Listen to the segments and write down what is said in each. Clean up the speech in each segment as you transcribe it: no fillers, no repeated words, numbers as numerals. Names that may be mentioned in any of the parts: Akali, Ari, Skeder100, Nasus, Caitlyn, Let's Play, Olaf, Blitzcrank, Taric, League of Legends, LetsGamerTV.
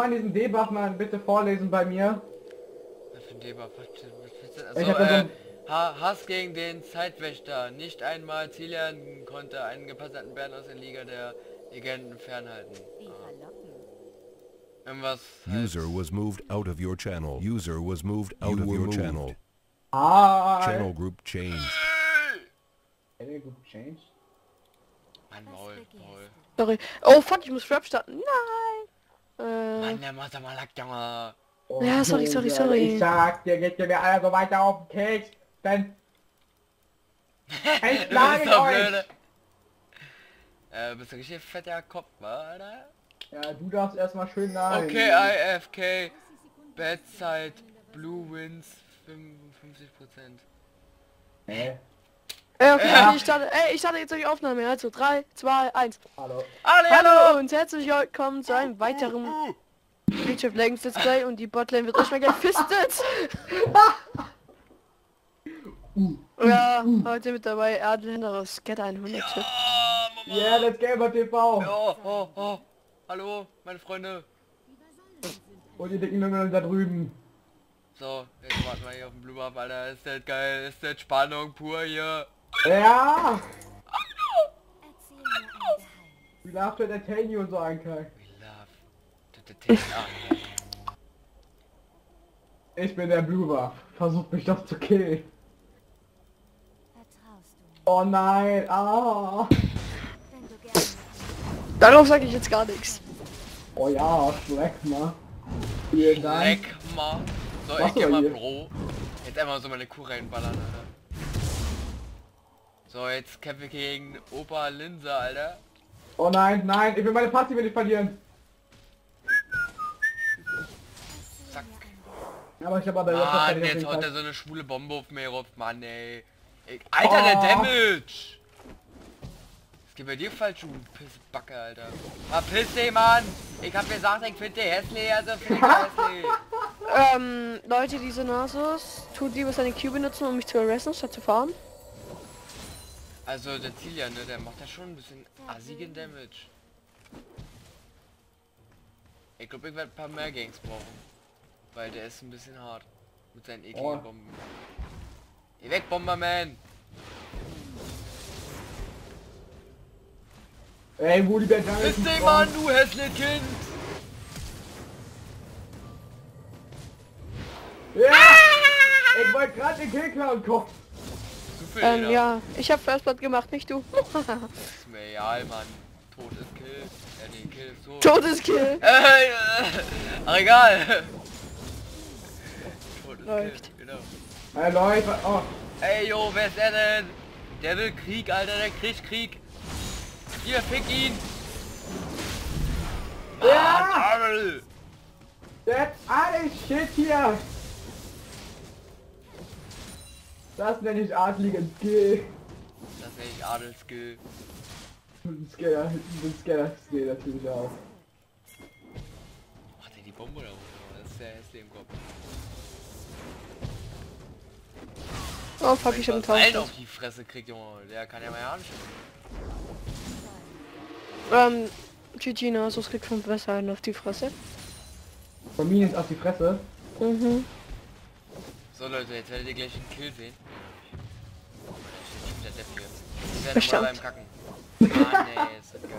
mal diesen Debuff mal bitte vorlesen bei mir? Was für ein Debuff? Hass gegen den Zeitwächter. Nicht einmal Ziel lernen konnte. Einen gepasserten Bären aus der Liga der Legenden fernhalten. Irgendwas. User was moved out of your channel. User was moved out of your channel. Ah. Channel group changed. Channel group changed? Mein Maul, Sorry. Oh, fuck, ich muss Rap starten. Nein. Mann, der macht mal Lack, Junge. Oh, ja, sorry. Ich sag dir, geht mir alle so weiter auf den Keks, dann entschlage ich euch. Bist du richtig fetter Kopf, oder? Ja, du darfst erstmal schön nahe. Okay, AFK, Bedside, Blue Wins, 55%. Hä? Okay, ich starte jetzt die Aufnahme. Also 3, 2, 1. Hallo. Hallo und herzlich willkommen zu einem weiteren... League of Legends Let's Play und die Botlane wird erstmal gefistet. Ja, heute mit dabei Erdenländer aus Skeder100. Ja, yeah, LetsGamerTV. Oh, oh, oh. Hallo, meine Freunde. Und die dicken Lümmel da drüben. So, jetzt warten wir hier auf den Blumen, Alter. Ist das geil, ist das Spannung pur hier. Ja. We love to entertain you und so ein Kack. Ich bin der Bluber. Versucht mich doch zu killen. Oh nein, ah. Darauf sage ich jetzt gar nichts. Oh ja, Schleckma. Vielen Dank. Schleckma. So, ich geh mal, Bro. Jetzt einmal so meine Kuh reinballern, Alter. So, jetzt kämpfe ich gegen Opa Linse, Alter. Oh nein, nein, ich will meine Party nicht verlieren. Aber ich glaube, Mann, jetzt haut er so eine schwule Bombe auf mir rauf, Mann, ey. Alter, der Damage! Es geht bei dir falsch, du Pissbacke, Alter. Verpiss dich, Mann! Ich hab gesagt, ich finde dich hässlich, also finde ich hässlich. Leute, diese Nasus, tut lieber seine Q benutzen, um mich zu arresten, statt zu fahren. Also, der Zilia, ne, der macht ja schon ein bisschen assigen Damage. Ich glaube, ich werde ein paar mehr Gangs brauchen. Weil der ist ein bisschen hart. Mit seinen ekligen Bomben. Geh weg, Bomberman! Ey, wo die Band da ist? Bist du, Mann, du hässliches Kind! Ja! Ah! Ich wollte gerade den Kill klauen, Kopf! Ja, ich hab First Blood gemacht, nicht du. Ist mir egal, Mann. Tod ist Kill. Nee, Kill ist tot. Tod ist Kill! Ach, egal! Läuft. Genau. Hey, Leute, oh. Ey, yo, wer ist er denn? Der will Krieg, Alter, der kriegt Krieg. Hier, fick ihn. Ja! That's alles shit hier. Das nenne ich adligen Skill. Das nenne ich Adelskill. Skill natürlich auch. Macht er die Bombe da oben? Das ist der hässlich im Kopf. Oh fuck, ich hab einen Teufel auf die Fresse kriegt, Junge. Der kann ja mal anschauen. GG, ne? So kriegt vom Wasser auf die Fresse. Von mir ist auf die Fresse? Mhm. So Leute, jetzt werdet ihr gleich einen Kill sehen. Da steht schon wieder Depp hier. Wir werden mal beim Kacken. Ah nee, ist das geil.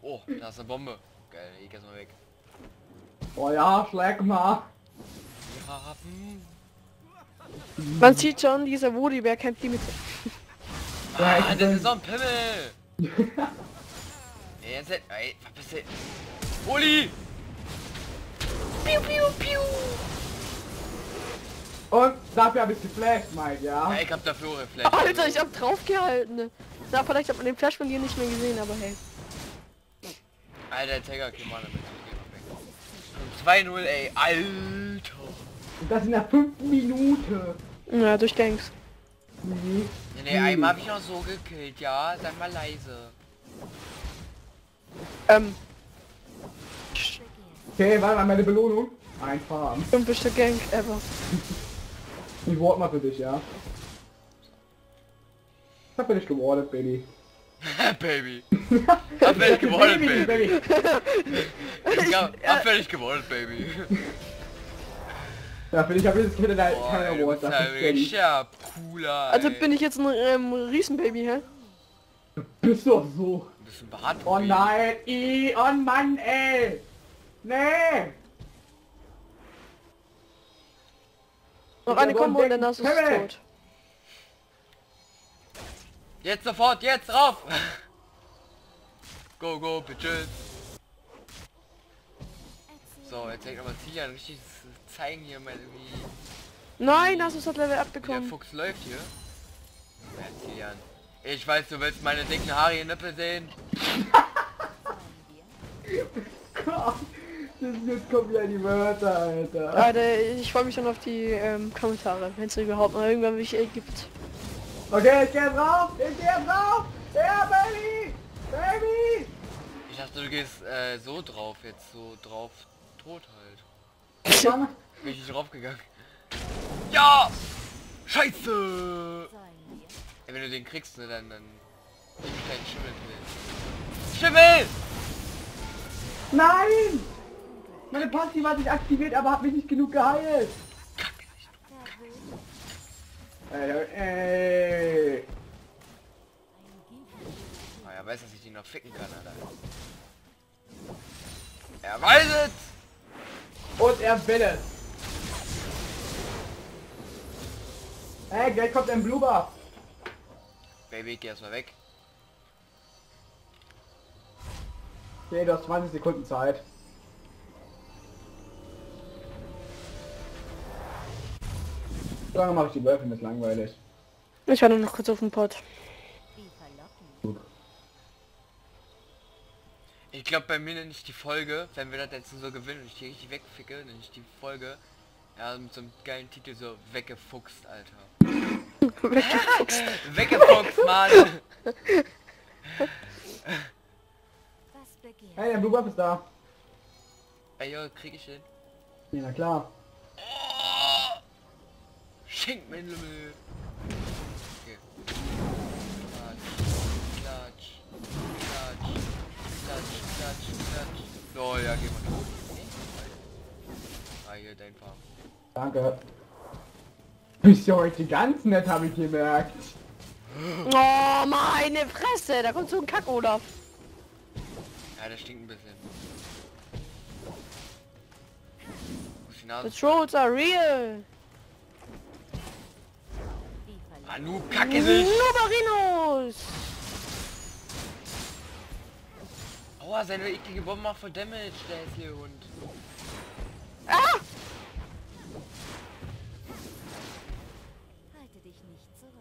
Oh, da ist eine Bombe. Geil, ich geh mal weg. Oh ja, schlag mal. Wir haben... Man sieht schon, dieser Wodibär kämpft die mit. Ah, ja, das ist so ein Pimmel! Nee, jetzt... Ey, was bist du? Oli! Piu, piu, piu! Und dafür hab ich geflasht, mein, ja? Ja, ich hab dafür geflasht. Alter, ich hab draufgehalten! Na, vielleicht hat man den Flash von dir nicht mehr gesehen, aber hey. Alter, Tiger, okay, Mann, damit. 2-0, ey, Alter! Und das in der 5. Minute. Ja, durch Gangs. Mhm. Nee, einmal hab ich noch so gekillt, ja? Sei mal leise. Okay, warte mal, meine Belohnung. Ein Farm. 5. Gang ever. Ich ward mal für dich, ja? Ich hab für dich gewardet, Baby. Baby. Abfällig gewollt, Baby. Abfällig gewollt, Baby. Ja, finde ich, habe jetzt keine Awards. Ja, cooler. Also bin ich jetzt ein Riesenbaby, hä? Du bist doch so. Du bist ein Bart. Oh nein, oh Mann, ey. Nee. Noch eine Kombo und dann hast du es tot. Jetzt sofort, jetzt rauf! Go, go, bitches! So, jetzt hängt nochmal Ziel an, richtig zeigen hier mal irgendwie... Nein, hast du das Level abbekommen! Der Fuchs läuft hier. Ja, Ziel an. Ich weiß, du willst meine dicken Haare in Nippel sehen. Das sind jetzt komplett die Wörter, Alter. Alter, ich freue mich schon auf die Kommentare, wenn es überhaupt mal irgendwann mich gibt. Okay, ich geh drauf! Ich geh drauf! Ja, Baby! Baby! Ich dachte, du gehst so drauf jetzt, so drauf tot halt. Bin ich nicht draufgegangen. Ja! Scheiße! Ey, wenn du den kriegst, ne, dann... Ich hab keinen Schimmel drin. Schimmel! Nein! Meine Passive hat sich aktiviert, aber hat mich nicht genug geheilt! Ey. Oh, er weiß, dass ich ihn noch ficken kann, Alter. Er weiß es! Und er will es! Ey, gleich kommt ein Blubber! Baby, geh erstmal weg. Okay, du hast 20 Sekunden Zeit. So lange mache ich die Wölfe, das ist langweilig. Ich war nur noch kurz auf dem Pott. Ich glaube, bei mir nenne ich die Folge, wenn wir das jetzt so gewinnen und ich die richtig wegficke, nenne ich die Folge, ja, mit so einem geilen Titel so weggefuchst, Alter. Weggefuchst. Weggefuchst, Mann. Hey, der Blue Buff ist da. Ey, jo, krieg ich den? Ja, na klar. Schenk mir ein Lümmel! Okay. Klatsch, klatsch, klatsch, klatsch, klatsch. So, ja, geh mal hoch. Ah, hier, dein Farm. Danke. Bist du heute ganz nett, habe ich gemerkt. Oh, meine Fresse! Da kommt so ein Kack, Olaf. Ja, der stinkt ein bisschen. The trolls are real! Anu Kacke sich! Nobarinos! Aua, seine eklige Bombe macht voll Damage, der hässliche Hund. Ah! Halte dich nicht zurück.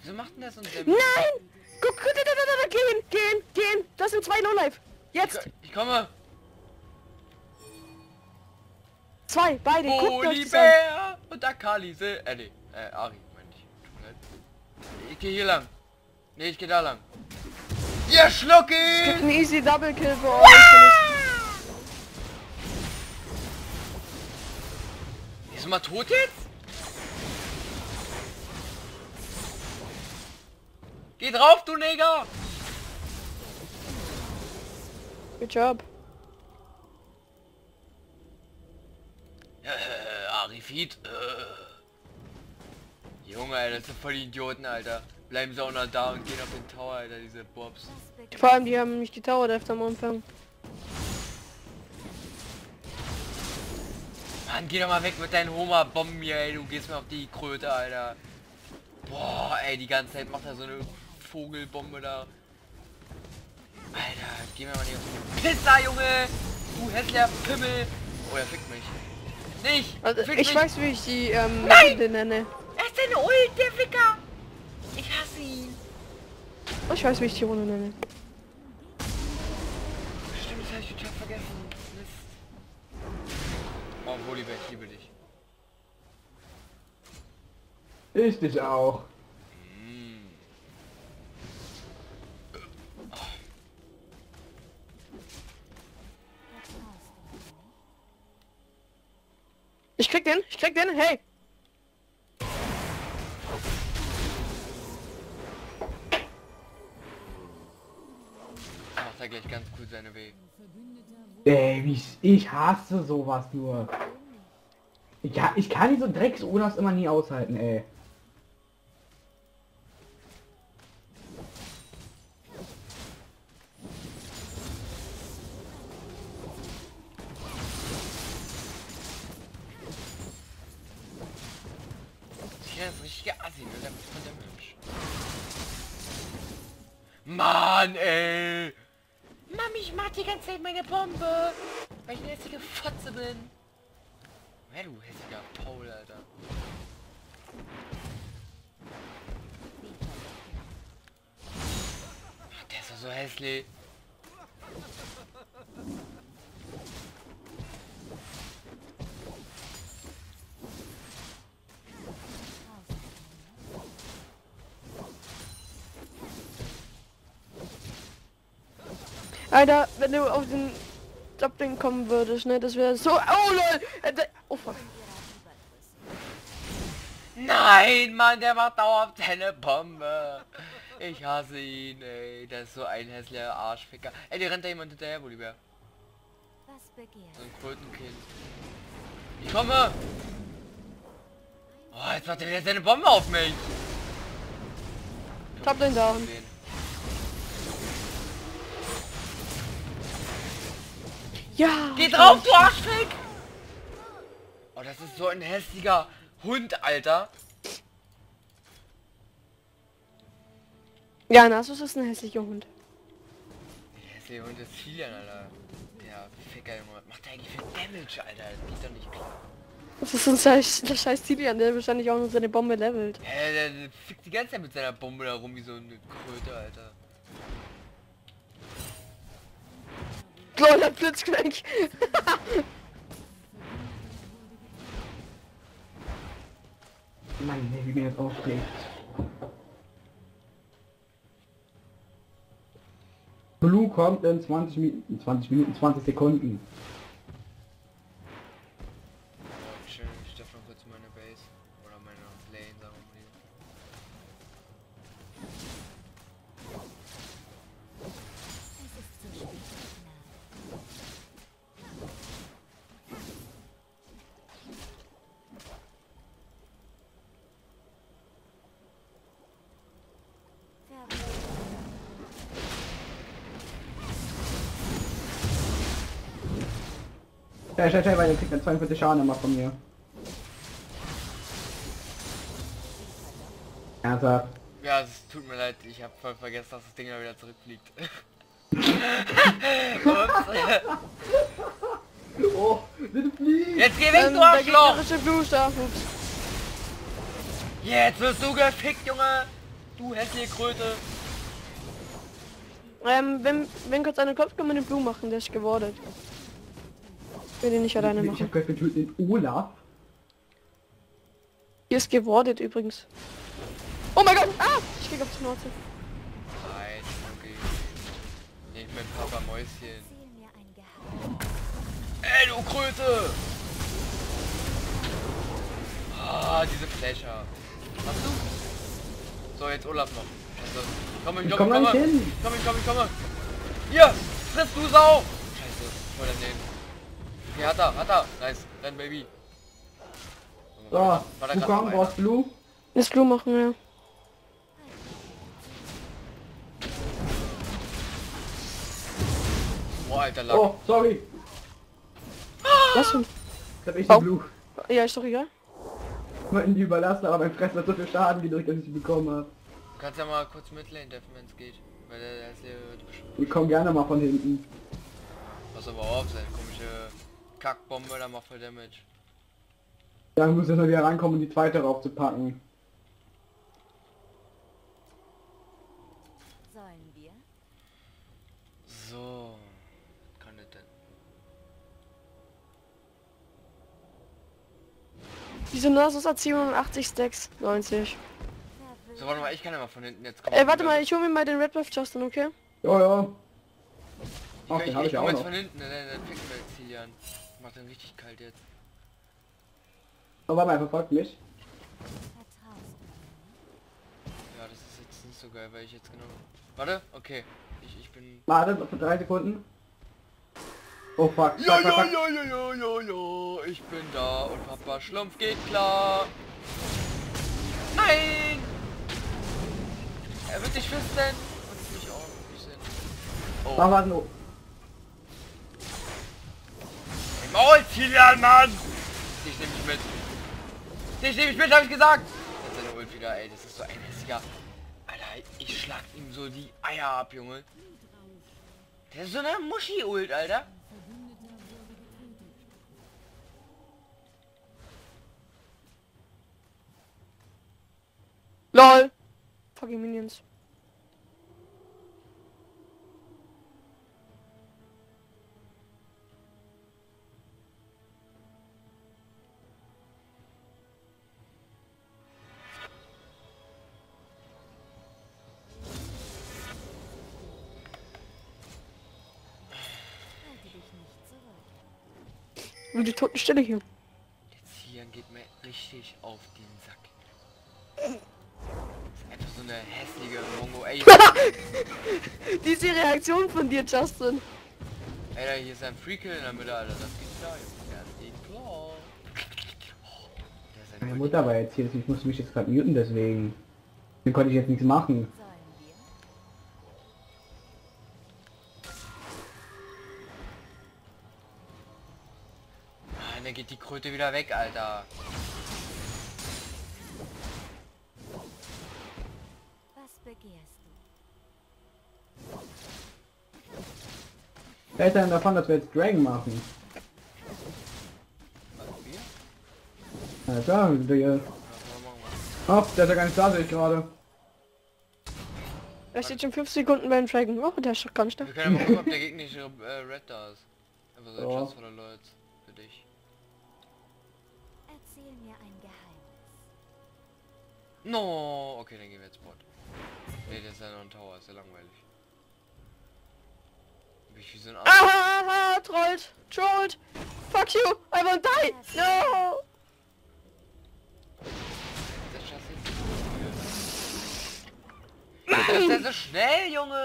Wieso macht denn das so ein Damage? Nein! Guck, da, gehen, gehen, gehen! Das sind 2 No-Life! Jetzt! Ich komme! 2, beide, guckt euch das an! Und Akali, nee. Ari, meine ich. Ich geh hier lang. Ne, ich geh da lang. Ihr Schlucki! Es gibt einen easy Double Kill für euch. Ist mal tot jetzt? Geh drauf, du Neger! Good job. Ari feed. Junge, Alter, das sind voll die Idioten, Alter. Bleiben sie auch noch da und gehen auf den Tower, Alter, diese Bobs. Vor allem, die haben nicht die Tower Deft am Anfang. Mann, geh doch mal weg mit deinen Homer-Bomben hier, ey. Du gehst mir auf die Kröte, Alter. Boah, ey, die ganze Zeit macht er so eine Vogelbombe da. Alter, geh mir mal nicht auf den Pisser, Junge! Du hässlicher Pimmel! Oh, er fickt mich. Nicht! Also, ich weiß, wie ich die, Hunde nenne. Er ist eine Ult, der Wicker! Ich hasse ihn! Ich weiß, wie ich die Runde nenne. Stimmt, das habe ich total vergessen. Mist. Oh, Bolivar, ich liebe dich. Ich dich auch. Mm. Oh. Ich krieg den, hey! macht er gleich ganz gut seine Wege. Babys, ich hasse sowas nur. Ja, ich kann diese Drecks-Onas immer nie aushalten, ey. Das ist richtig assi, ne? Damit von der Mensch. Mann, ey! Mami, ich mach die ganze Zeit meine Bombe! Weil ich eine hässliche Fotze bin! Hey, du hässlicher Paul, Alter! Ach, der ist doch so hässlich! Alter, wenn du auf den Doppling kommen würdest, ne, das wäre so... Oh, lol! Oh, fuck. Nein, Mann, der macht dauerhaft seine Bombe. Ich hasse ihn, ey. Das ist so ein hässlicher Arschficker. Ey, der rennt da jemand hinterher, wo die wär. So ein Krötenkind. Ich komme! Oh, jetzt macht er wieder seine Bombe auf mich! Doppling down. Ja, geh drauf, du Arschfick! Oh, das ist so ein hässlicher Hund, Alter. Ja, Nasus ist ein hässlicher Hund. Der hässliche Hund ist viel, Alter. Der Ficker, Junge. Macht der eigentlich viel Damage, Alter? Das geht doch nicht klar. Das ist der scheiß Tilian, der wahrscheinlich auch nur seine Bombe levelt. Ja, der fickt die ganze Zeit mit seiner Bombe da rum wie so eine Kröte, Alter. Lol, der Blitzcrank! Mann, wie mir das aufregt. Blue kommt in 20 Sekunden. Oh, schön, ich darf noch kurz meine Base. Oder meine Lane, sagen wir mal. Schnell, weil der kriegt dann 42 Schaden immer von mir. Ernsthaft? Ja, es tut mir leid, ich hab voll vergessen, dass das Ding da wieder zurückfliegt. Oh, bitte flieg! Jetzt geh weg, du Arschloch! Jetzt wirst du gefickt, Junge! Du hässliche Kröte! Wenn kurz einen Kopf kann man den Blue machen, der ist gewordet. Ich will den nicht alleine machen. Ich hab gehört, wir töten den Olaf. Hier ist gewordet übrigens. Oh mein Gott! Ah! Ich krieg auf die Schnauze. Nein, okay. Nehm mein Papa Mäuschen. Ey, du Kröte! Ah, diese Flasher. Hast du? So, jetzt Olaf noch. Also, komm, ich komme. Hier! Friss du Sau! Scheiße, voll daneben. Okay, hat er. Nice, renn Baby. So, du kommst, brauchst Blue? Das Blue machen, ja. Oh, alter Lack. Oh, sorry. Was denn? Ich hab echt den Blue. Ja, ist doch egal. Ich wollte ihn die überlassen, aber mein Fressen hat so viel Schaden gedrückt, dass ich ihn bekommen habe. Du kannst ja mal kurz mitlane, wenn es geht. Weil der ist hier... Ich komm gerne mal von hinten. Pass aber auf, seine komische... Kackbombe, da macht voll Damage. Ja, wir müssen jetzt mal wieder rankommen, um die zweite raufzupacken. Sollen wir? So. Kann das denn? Wieso Nasus hat 87 Stacks? 90. So, warte mal, ich kann ja mal von hinten jetzt kommen. Warte mal, ich hol mir mal den Redbuff Justin, okay? Ja. Ach, den hab ich auch noch. Von hinten, dann picken wir jetzt Tilian. Macht den richtig kalt jetzt. Oh, warte mal, verfolgt mich. Ja, das ist jetzt nicht so geil, weil ich jetzt genau... Warte, okay. Ich bin... Warte, für 3 Sekunden. Oh fuck. Jo, ich bin da und Papa Schlumpf geht klar. Nein! Er wird dich feststellen und mich auch nicht sehen. Oh. Warte, oh. Im Maul, zieh dir an, Mann! Dich nehm ich mit. Dich nehm ich mit, hab ich gesagt! Jetzt seine Ult wieder, ey, das ist so ein hässiger... Alter, ich schlag ihm so die Eier ab, Junge. Der ist so eine Muschi-Ult, Alter. LOL! Fucking Minions. Wie die toten Stille hier. Jetzt hier geht mir richtig auf den Sack. Das ist einfach so eine hässliche Mongo. Ey, diese Reaktion von dir, Justin. Alter, hier ist ein Freakill in der Mitte, Alter. Das gibt's da. Das geht klar. Meine Mutter war jetzt hier. Ich musste mich jetzt gerade muten, deswegen. Dann konnte ich jetzt nichts machen. Da geht die Kröte wieder weg, Alter. Was begehrst du? Eltern davon, dass wir jetzt Dragon machen. Was wir? Alter, Digga. Oh, der ist ja gar nicht da, sehe ich gerade. Er steht schon 5 Sekunden beim Dragon. Oh, der ist schon ganz stark. Wir können ja mal gucken, ob der Gegner nicht red da ist. Einfach so ein Schatz von den Leuten. Für dich. Erzähl mir ein Geheimnis. No, okay, dann gehen wir jetzt Bot. Ne, das ist ja noch ein Tower, ist ja langweilig. Bin ich wie so ein Arsch. Ah, trollt, trollt. Fuck you, I won't die. No. Das ist ja so schnell, Junge.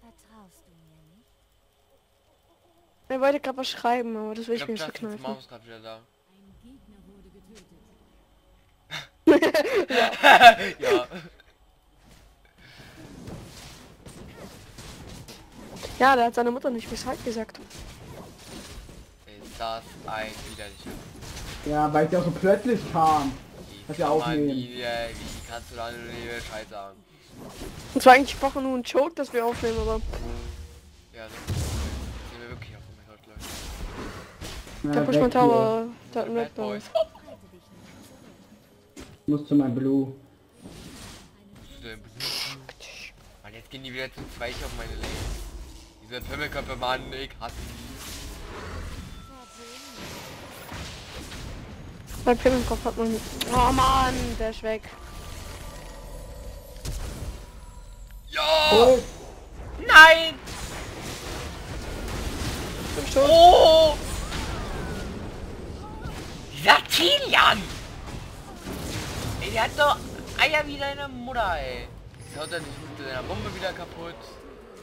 Vertraust du mir nicht? Er wollte gerade was schreiben, aber das will ich mir nicht verkneifen. Maus ist gerade wieder da. Ein Gegner wurde getötet. Ja. Ja. Ja, der hat seine Mutter nicht Bescheid gesagt. Ist das ein widerlicher? Ja, weil sie auch so plötzlich kam. Das ja aufnehmen. Wie kannst du da nur die Bescheid sagen? Und zwar eigentlich brauchen wir nur einen Joke, dass wir aufnehmen, aber... Ja, das sind wir wirklich auf dem Herd, Leute. Ich hab schon Tower, da hat ein Red Boy. Ich muss zu meinem Blue. Mann, jetzt gehen die wieder zu zweit auf meine Lane. Diese Pimmelköpfe, Mann, ich hasse die. Mein Pimmelkopf hat man nicht... Oh Mann, der ist weg. Oh. Nein! Oh! Dieser Tilian! Ey, der hat doch Eier wie deine Mutter, ey. Jetzt haut er nicht mit seiner Bombe wieder kaputt.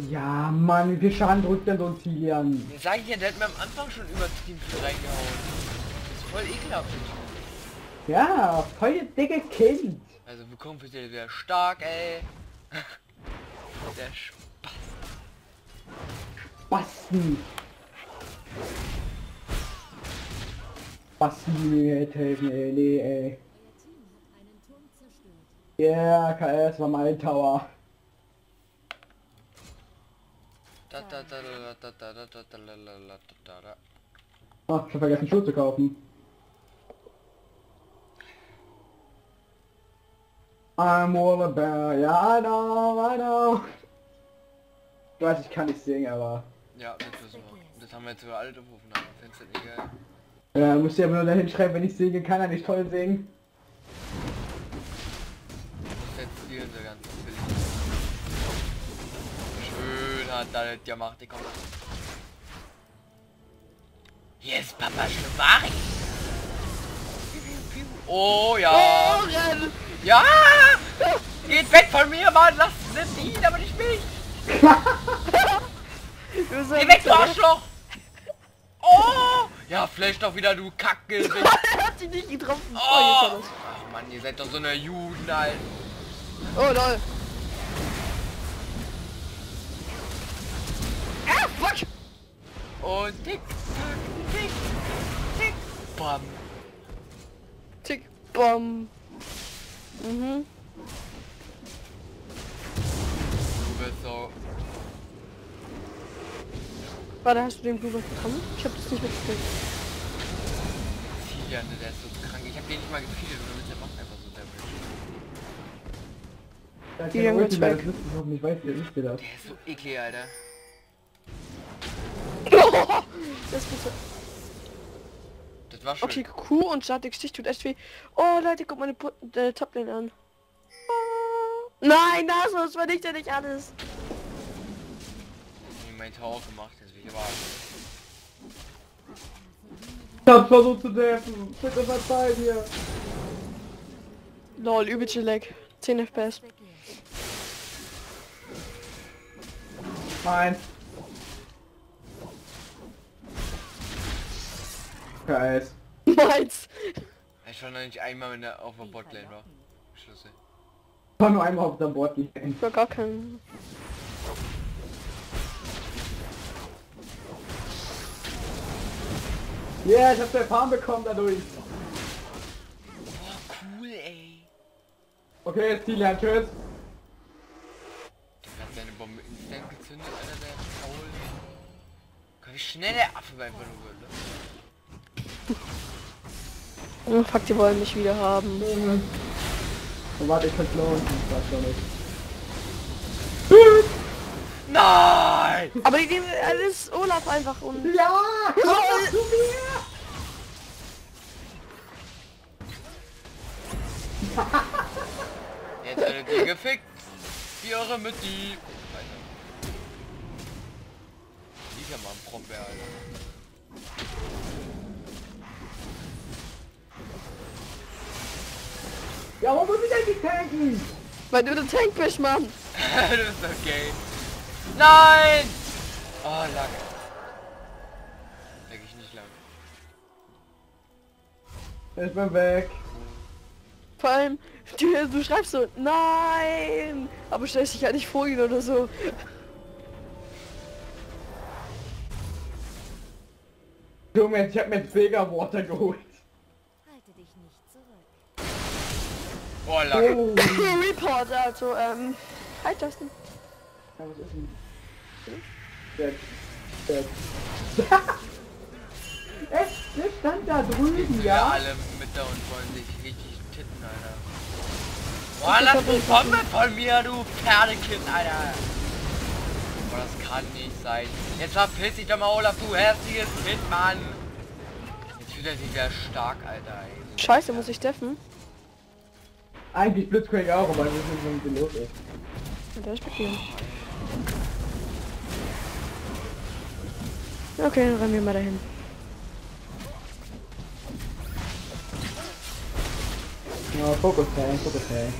Ja, Mann, wie viel Schaden drückt denn so ein Tilian? Jetzt sag ich ja, der hat mir am Anfang schon übertrieben viel reingehauen. Das ist voll ekelhaft. Ja, voll dicke Kind. Also, willkommen für dich, der stark, ey. Der Spasten. Spasten, mir helfen, ey, nee, ey. Ja, yeah, KS war mein Tower. Ach, ich hab vergessen, Schuhe zu kaufen. I'm all about, yeah, I know. Ich weiß, ich kann nicht singen, aber... Ja, das wissen wir. Das haben wir jetzt über alle aufgerufen, aber findest du nicht geil? Ja, musst du ja nur dahin schreiben, wenn ich singe, kann er nicht toll singen. Das ist jetzt unser ganzes Bild. Schön hat er das gemacht, die kommt. Hier ist Papa Schlubari! Oh ja. Oh, renn. Ja. Geht weg von mir, Mann. Lass es ihn, aber nicht mich. Geh weg, du Arschloch. Oh. Ja, Flash doch wieder, du Kacke. Er hat sie nicht getroffen. Oh. Ach Mann, ihr seid doch so eine Juden, Alter. Oh lol. Ah, fuck. Und tick, tack, tick, tick, bam. Tick, bam. Mhm. Du bist so... Warte, hast du den Blue Buff bekommen? Ich hab das nicht mitgekriegt. Ja, ne, der ist so krank. Ich hab den nicht mal gefeedet, oder der macht einfach so Damage. Die Junge ist weg. Ich weiß, der ist wieder. Der ist so eklig, Alter. Das, das war schon. Okay, Q und Statik Stich tut echt weh. Oh Leute, guck meine Toplane an. Oh. Nein, Naso, das war nicht, der nicht alles. Ich hab mein Tor gemacht, deswegen war ich hab versucht zu nerven. Bitte verzeih mir. Lol, übelste Lag. 10 FPS. Nein. Nice. Nice. Ich war noch nicht einmal auf der Botlane, oder? Schlüssel. Ich war nur einmal auf der Botlane. Ich war gar kein... Ja, yeah, ich hab's erfahren bekommen dadurch. Boah, cool, ey. Okay, jetzt die Lern, tschüss. Der hat seine Bombe instant gezündet, Alter, der ist faul. Komm, wie schnell der Affe bei einfach nur wird, ne? Oh fuck, die wollen mich wieder haben. Oh, warte, ich kann's laufen. Ich weiß gar nicht. Nein! Aber die nehmen alles Olaf einfach und... Ja! Komm zu mir! Jetzt werdet ihr gefickt! Wie eure Mütti! Liegt ja mal am Brombeer, Alter. Ja, warum muss ich eigentlich tanken? Weil du den Tank bist, Mann. Du bist okay. Nein! Oh, lange. Lag ich nicht lange. Ich bin weg. Vor allem, du schreibst so, nein! Aber stellst dich halt nicht vor ihn oder so. Junge, ich hab mir Vega Water geholt. Oh, Lack. Oh. Report, also, hi, Justin. Ja, was ist denn? Es stand da drüben, ja? Wir alle mit da und wollen sich richtig titten, Alter. Boah, lass du Bombe von mir, du Pferdekind, Alter. Boah, das kann nicht sein. Jetzt verpiss dich doch mal, Olaf, du hässliches Kind, Mann. Jetzt fühlt er sich wieder stark, Alter. Ey. Scheiße, muss ich deffen? Eigentlich Blitzcrank auch, aber wir sind so ein los, ey. Das ist okay. Okay, dann rennen wir mal dahin. Ja, Fokus rein, Fokus rein.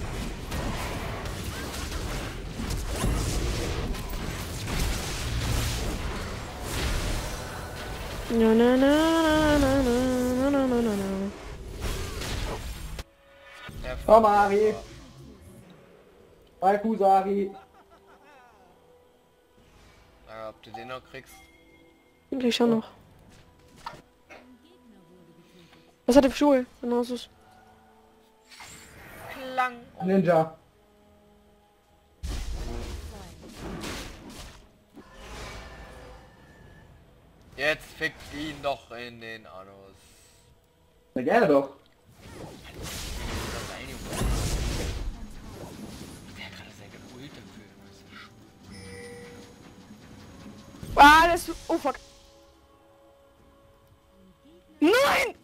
Na na na na na na na na na. Oh, Mari! Bei Kusari! Naja, ob du den noch kriegst? Den krieg ich schon noch. Was hat er für Schuhe? Genau so. Klang. Ninja. Jetzt fickt ihn doch in den Anus. Na gerne doch. Ah, das... Oh, fuck. Nein!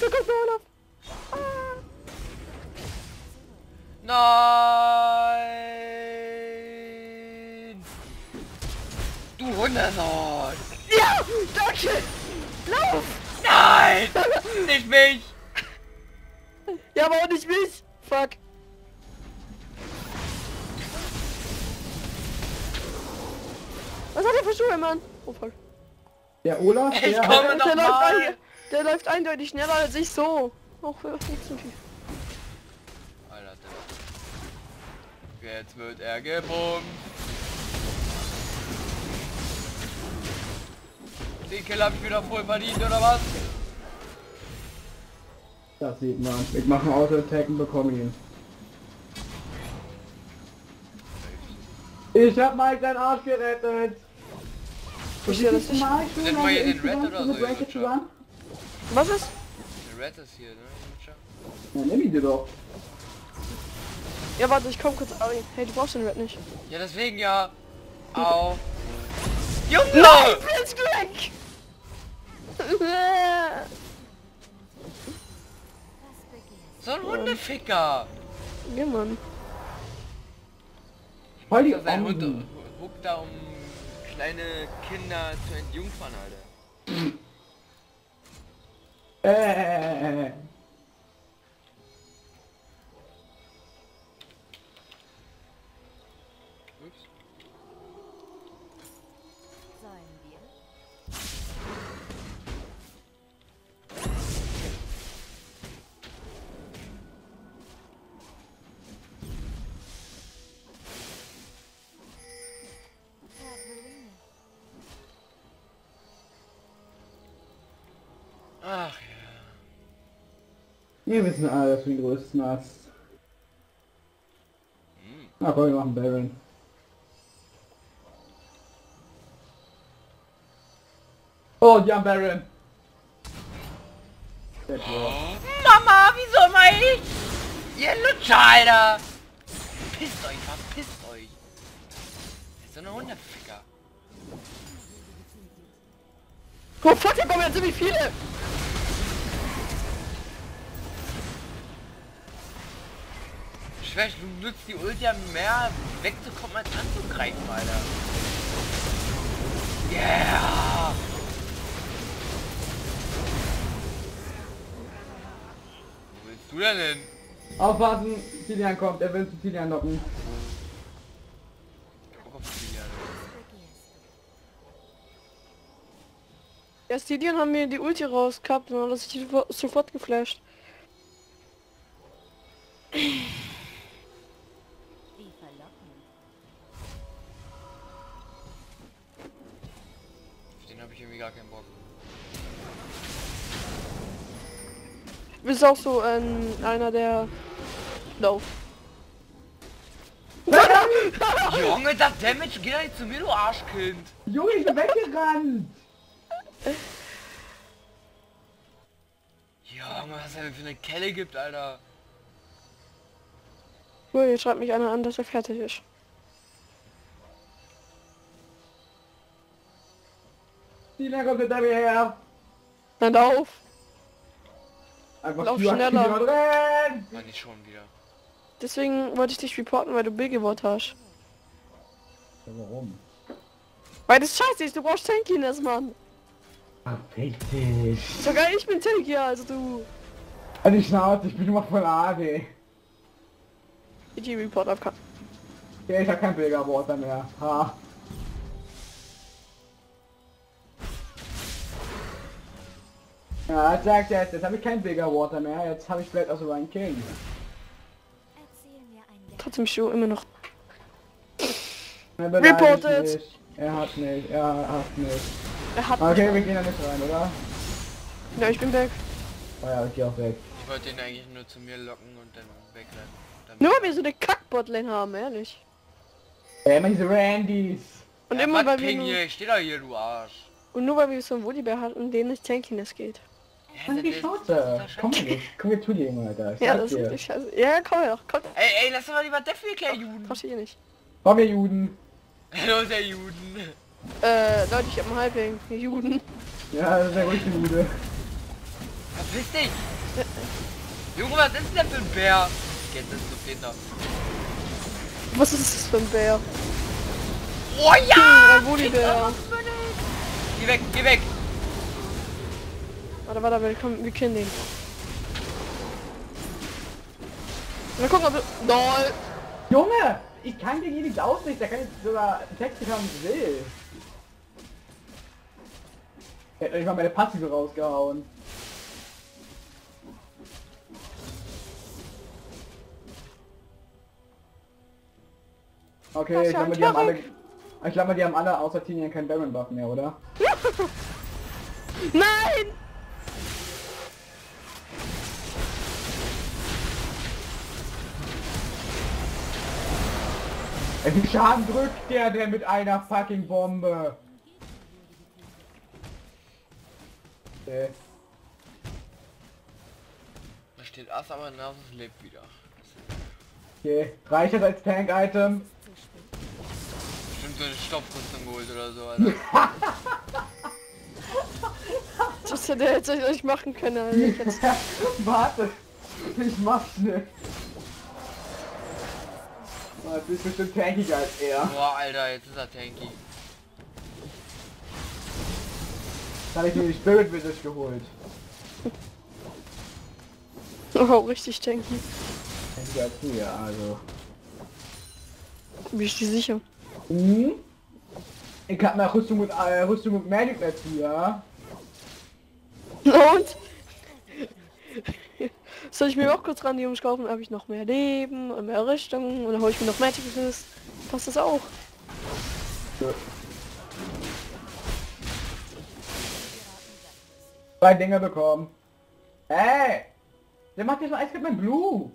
Da kommt der Olaf. Ah. Nein! Du Hundersohn! Ja! Danke! Lauf! Nein! Nicht mich! Ja, aber auch nicht mich! Fuck! Was hat der für Schuhe, Mann? Oh fuck. Der Olaf, der läuft eindeutig schneller als ich so. Auch für nichts so viel. Alter, jetzt wird er gebogen. Den Kill hab ich wieder voll verdient, oder was? Das sieht man. Ich mache einen Auto-Attack und bekomme ihn. Ich hab Mike seinen Arsch gerettet. Ich ja, das mal schön, sind wir hier in Red oder so? Ja, was ist? Der Red ist hier, ne? Ja, nimm ihn dir doch. Ja, warte, ich komm kurz. Hey, du brauchst den Red nicht. Ja, deswegen ja. Au. Junge! Nein, Blitzglück! So ein Hundeficker! Ja, Mann. Voll die Hunde. Huckt da um kleine Kinder zu entjungfern, Alter. Ups. Sollen wir? Ach ja. Wir wissen alle, dass wir den größten hast. Na komm, wir machen Baron. Oh, die haben Baron. Mama, wieso mein ich? Ihr Lutscher, Alter! Pisst euch, verpisst euch! Das ist so eine Hundeficker. Oh fuck, hier kommen ja ziemlich viele! Du nutzt die Ulti ja mehr wegzukommen als anzugreifen, Alter. Yeah! Wo willst du denn hin? Aufpassen, Kilian kommt, er will zu Kilian locken. Erst Kilian haben mir die Ulti rausgehabt und dann hat sich sofort geflasht. Gar keinen Bock. Du bist auch so einer der Lauf. Junge, das Damage geht nicht zu mir, du Arschkind. Junge, ich bin weggerannt. Junge, was er mir für eine Kelle gibt, Alter. Cool, jetzt schreibt mich einer an, dass er fertig ist. Die Länger kommt hinter mir her! Dann auf! Einfach lauf schneller! Mann, nicht schon wieder. Deswegen wollte ich dich reporten, weil du Bill geworden hast. Ja, warum? Weil das scheiße ist, du brauchst Tankiness, Mann! Ach, richtig! Sogar ich bin Tankier, also du! An die Schnauze, ich bin immer voll AD! Die Report abkann. Ja, ich hab kein Bill geworden mehr. Ha! Ja, jetzt sagt er, jetzt habe ich kein Bigger Water mehr, jetzt habe ich vielleicht auch so einen King. Trotzdem Show immer noch. Reported! Er hat nicht. Er hat okay, nicht. Wir gehen da nicht rein, oder? Ja, ich bin weg. Oh ja, ich geh auch weg. Ich wollte ihn eigentlich nur zu mir locken und dann wegrennen. Nur weil wir so eine Kack-Botlane haben, ehrlich. Ja, immer diese Randys. Und ja, immer weil Ping wir... Hier, ich steh da hier, du Arsch. Und nur weil wir so einen Woodibär hatten, denen nicht Tankiness geht. Ja, das ist Schauze! Komm wir zu dir, Junge, Alter. Ich ja, das ist wirklich scheiße. Ja, komm her, komm. Ey, lass doch mal lieber Deathwillcare, Juden. Kommst du hier nicht. Komm wir Juden. Los, der Juden. Leute, ich hab einen Halbling. Juden. Ja, das ist der größte Jude. Was willst du denn? Junge, was ist denn für ein Bär? Jetzt ist so Peter. Was ist das für ein Bär? Oh ja! Ein Woodibär. Geh weg, geh weg! Warte, wir kennen den. Mal gucken, ob du... LOL! Junge! Ich kann dir hier nichts ausrichten, da kann ich sogar Texte haben, wie ich will. Ich hätte mal meine Passive rausgehauen. Okay, ich glaube, die haben alle außer Tinian keinen Baron-Buff mehr, oder? Nein! Wie Schaden drückt der mit einer fucking Bombe? Okay. Da steht Ass, aber Nasus lebt wieder. Okay, reicht als Tank-Item? Bestimmt so eine Stoppküste geholt oder so, Alter. Das hätte er jetzt nicht machen können, Alter. Warte, ich mach's nicht. Du bist bestimmt tankiger als er. Boah, Alter, jetzt ist er tanky. Da habe ich mir die Spirit Village geholt. Oh, richtig tanky. Tankiger als du, ja, also. Bin ich dir sicher? Mhm. Ich hab nach Rüstung und Magic als du, ja. Und? Soll ich mir auch kurz ran die Jungs kaufen, habe ich noch mehr Leben und mehr Rüstung oder hole ich mir noch Magic Resist? Passt das auch? Ja. Zwei Dinger bekommen. Ey! Der macht jetzt ein Eis mit meinem Blue!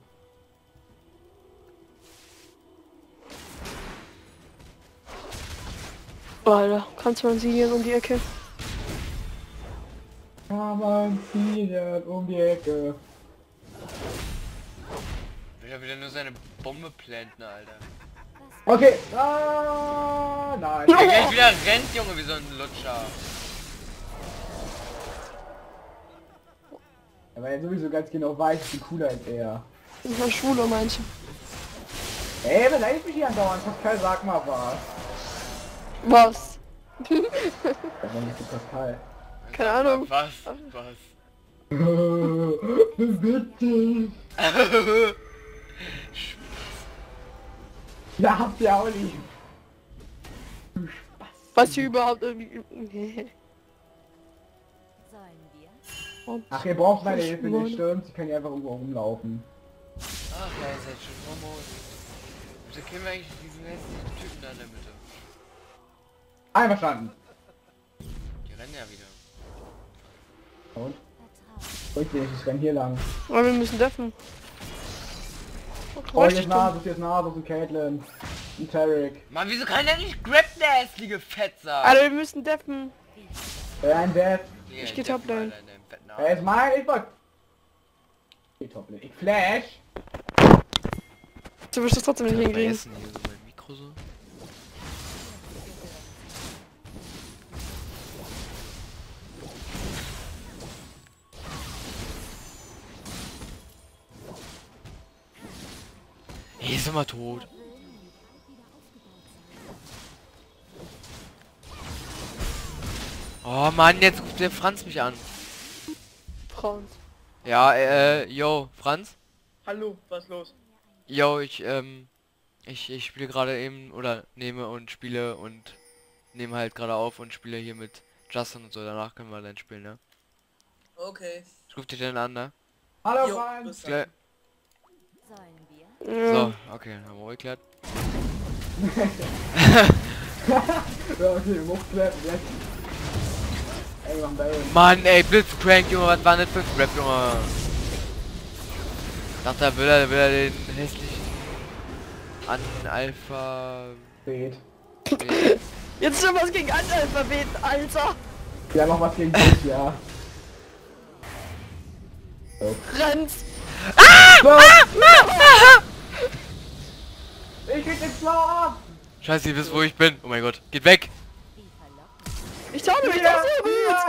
Alter, kannst man sie hier um die Ecke? Kann man sie hier um die Ecke? Ich will wieder nur seine Bombe planten, Alter. Okay. Ah, nein. Der gleich wieder rennt, Junge, wie so ein Lutscher. Aber er sowieso ganz genau weiß, wie cooler als er. Ich bin schwuler, meinst du? Ey, beleidigt mich hier andauernd. Pascal, sag mal was. Was? Das war nicht so Pascal. Keine Ahnung. Was? Bitte. Ja, habt ihr auch nicht. Spaß. Was hier überhaupt irgendwie... Nee. Ach, ihr braucht meine Hilfe nicht, stimmt. Sie können ja einfach irgendwo rumlaufen. Ach, ja, ihr seid schon vermodelt. Wieso kennen wir eigentlich diesen hässlichen Typen da in der Mitte? Einverstanden. Die rennen ja wieder. Und? Richtig, ich renn hier lang. Aber wir müssen deffen. Oh, jetzt Nasus und Caitlyn und Taric. Mann, wieso kann der nicht grappen, der hässliche Fetzer? Alter, wir müssen deppen. Ein Depp. Yeah, ich geh top lane. Er ist mein, ich flash. Du wirst das trotzdem nicht hinkriegen. So Mikro so. Hey, sind wir tot. Oh Mann, jetzt ruft der Franz mich an. Franz. Ja, yo, Franz? Hallo, was ist los? Yo, ich spiele gerade eben, oder nehme halt gerade auf und spiele hier mit Justin und so, danach können wir dann spielen, ne? Okay. Ich ruf dich dann an, ne? Hallo, yo, Franz! So, okay, haben wir geklärt. Ja, okay, Mann, ey, Blitzcrank, Junge, was war denn für Crap, Junge? Ich dachte, will er den hässlichen Analphabet. Jetzt schon was gegen Analphabeten, Alter! Wir haben auch was gegen dich, ja. Oh. Rennt! Ah! No. Ah! Ah! Ich krieg den Flow ab! Scheiße, ihr wisst, wo ich bin. Oh mein Gott, geht weg! Ich taune mich aus dem Bild!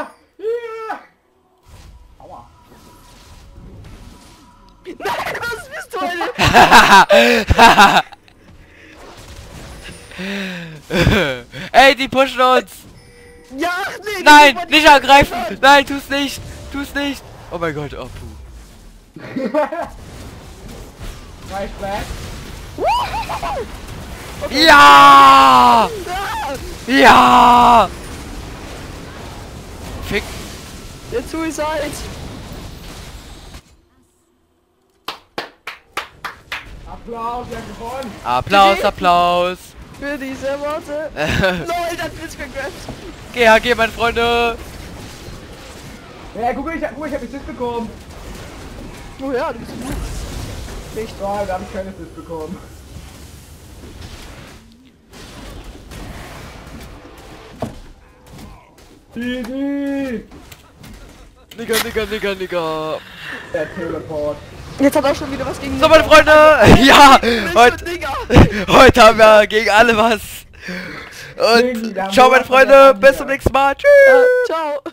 Aua! Nein, was bist du, Alter? Ey, die pushen uns! Ja, nee, nein, nicht angreifen! Nein, tu's nicht! Tu's nicht! Oh mein Gott, oh puh. Okay. Ja! Ja! Fick! Der Suicide! Applaus, wir haben gewonnen! Applaus, Applaus! Für diese Worte! LOL, das ist gegrabt! GHG, meine Freunde! Ja, guck mal, ich hab mich Sitz bekommen! Oh ja, du bist gut! Nicht wahr, da hab ich keine Sitz bekommen! Easy! Digga! Der Teleport! Jetzt hat auch schon wieder was gegen... So, meine Freunde! Ja! Heute haben wir gegen alle was! Und ciao, meine Freunde! Bis zum nächsten Mal! Tschüss! Ciao!